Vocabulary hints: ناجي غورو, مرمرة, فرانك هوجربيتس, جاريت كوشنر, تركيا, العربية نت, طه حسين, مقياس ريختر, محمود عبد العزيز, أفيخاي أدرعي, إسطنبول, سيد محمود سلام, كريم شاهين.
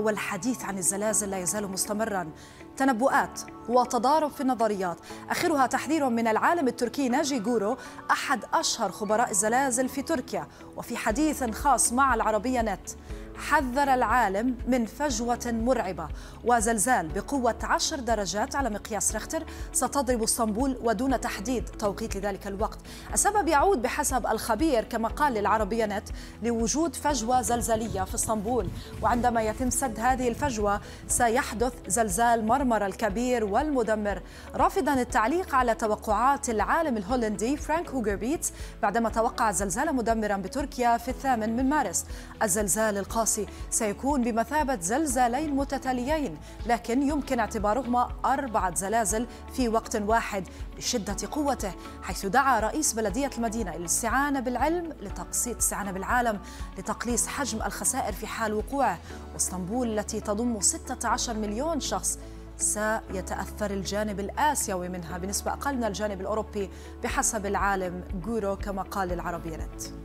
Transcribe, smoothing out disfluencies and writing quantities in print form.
والحديث عن الزلازل لا يزال مستمرا. تنبؤات وتضارب في النظريات، آخرها تحذير من العالم التركي ناجي غورو أحد أشهر خبراء الزلازل في تركيا. وفي حديث خاص مع العربية نت حذر العالم من فجوة مرعبة وزلزال بقوة 10 درجات على مقياس ريختر ستضرب إسطنبول ودون تحديد توقيت لذلك الوقت. السبب يعود بحسب الخبير كما قال للعربية نت لوجود فجوة زلزالية في إسطنبول، وعندما يتم سد هذه الفجوة سيحدث زلزال مرمرة الكبير والمدمر، رافضا التعليق على توقعات العالم الهولندي فرانك هوجربيتس بعدما توقع زلزالا مدمرا بتركيا في 8 مارس. الزلزال القاسي سيكون بمثابة زلزالين متتاليين، لكن يمكن اعتبارهما 4 زلازل في وقت واحد لشدة قوته، حيث دعا رئيس بلدية المدينة إلى الاستعانة بالعلم لتقسيط استعانة بالعالم لتقليص حجم الخسائر في حال وقوعه. وإسطنبول التي تضم 16 مليون شخص سيتأثر الجانب الآسيوي منها بنسبة أقل من الجانب الأوروبي بحسب العالم غورو كما قال العربية نت.